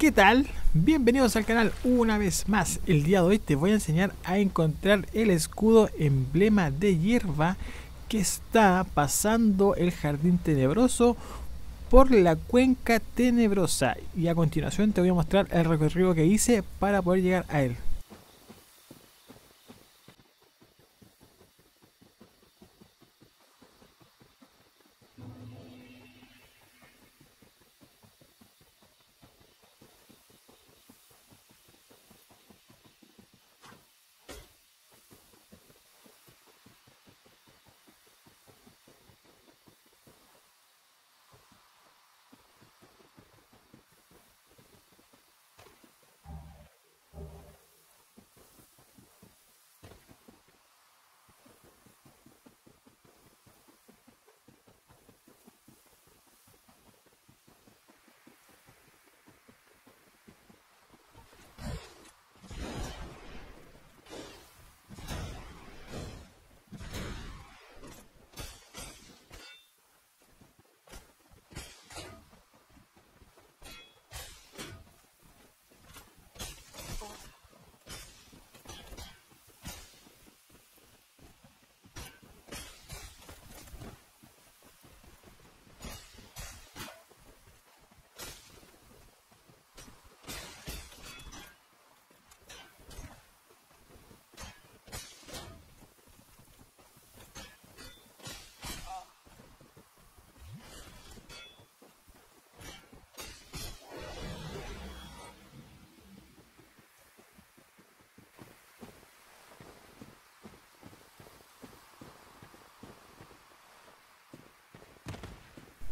¿Qué tal? Bienvenidos al canal una vez más. El día de hoy te voy a enseñar a encontrar el escudo emblema de hierba que está pasando el jardín tenebroso por la cuenca tenebrosa, y a continuación te voy a mostrar el recorrido que hice para poder llegar a él.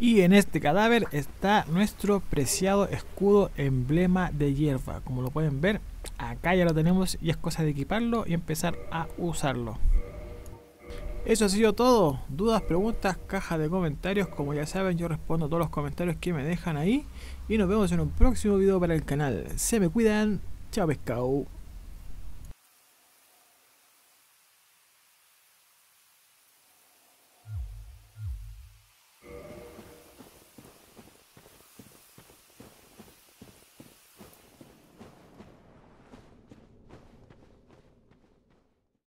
Y en este cadáver está nuestro preciado escudo emblema de hierba. Como lo pueden ver, acá ya lo tenemos y es cosa de equiparlo y empezar a usarlo. Eso ha sido todo. Dudas, preguntas, caja de comentarios. Como ya saben, yo respondo a todos los comentarios que me dejan ahí. Y nos vemos en un próximo video para el canal. Se me cuidan. Chao pescado.